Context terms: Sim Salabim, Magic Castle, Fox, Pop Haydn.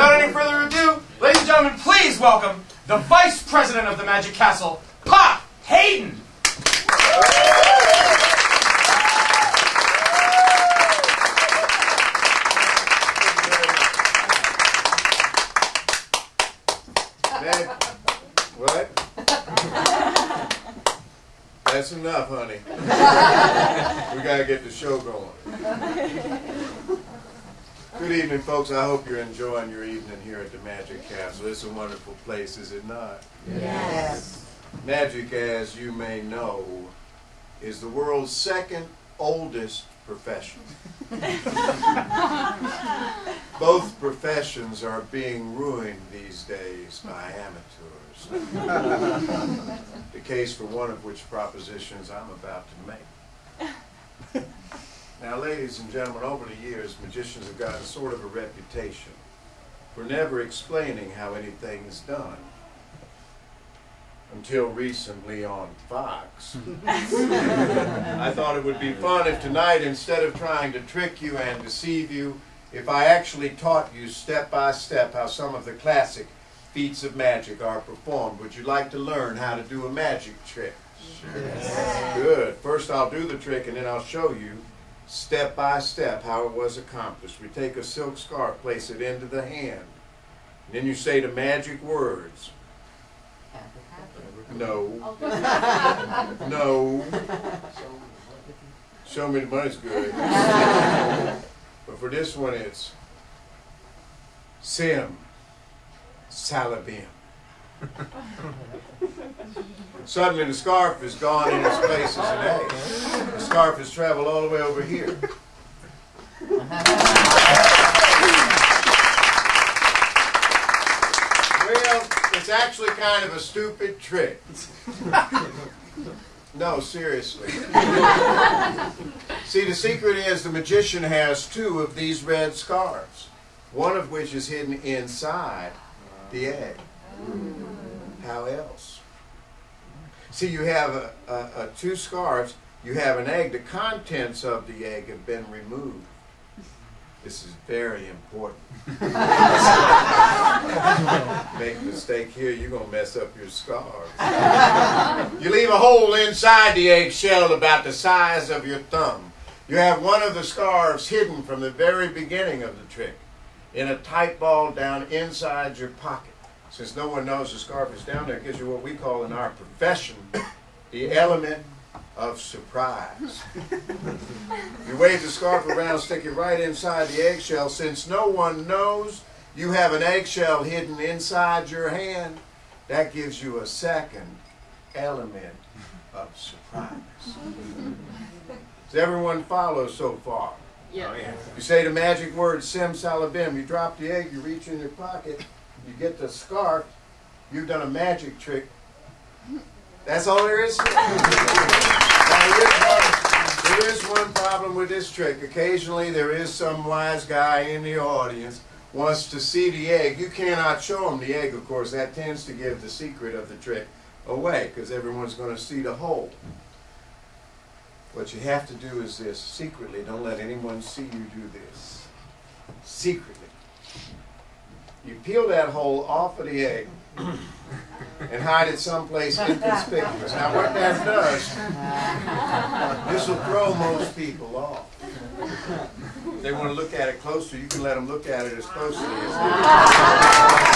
Without any further ado, ladies and gentlemen, please welcome the Vice President of the Magic Castle, Pop Haydn! Hey, what? That's enough, honey. We gotta get the show going. Good evening, folks. I hope you're enjoying your evening here at the Magic Castle. It's a wonderful place, is it not? Yes. Magic, as you may know, is the world's second oldest profession. Both professions are being ruined these days by amateurs. The case for one of which propositions I'm about to make. Now, ladies and gentlemen, over the years, magicians have gotten sort of a reputation for never explaining how anything is done. Until recently on Fox. I thought it would be fun if tonight, instead of trying to trick you and deceive you, if I actually taught you step by step how some of the classic feats of magic are performed. Would you like to learn how to do a magic trick? Sure. Yes. Good. First I'll do the trick and then I'll show you step by step how it was accomplished. We take a silk scarf, place it into the hand. Then you say the magic words. No. No. Show me the money's good. But for this one, it's Sim Salabim. Suddenly the scarf is gone in its place as an egg. The scarf has traveled all the way over here. Well, it's actually kind of a stupid trick. No, seriously. See, the secret is the magician has two of these red scarves, one of which is hidden inside the egg. How else? See, you have two scarves, you have an egg, the contents of the egg have been removed. This is very important. Make a mistake here, you're going to mess up your scarves. You leave a hole inside the eggshell about the size of your thumb. You have one of the scarves hidden from the very beginning of the trick in a tight ball down inside your pocket. Since no one knows the scarf is down there, it gives you what we call in our profession the element of surprise. You wave the scarf around, stick it right inside the eggshell. Since no one knows you have an eggshell hidden inside your hand, that gives you a second element of surprise. Does everyone follow so far? Yes. Oh, yeah. You say the magic word, Sim Salabim. You drop the egg, you reach in your pocket, you get the scarf, you've done a magic trick. That's all there is. There is one problem with this trick. Occasionally there is some wise guy in the audience wants to see the egg. You cannot show him the egg, of course. That tends to give the secret of the trick away because everyone's going to see the hole. What you have to do is this. Secretly, don't let anyone see you do this. Secretly. You peel that hole off of the egg and hide it someplace inconspicuous. Now what that does, this will throw most people off. If they want to look at it closer, you can let them look at it as closely as they can.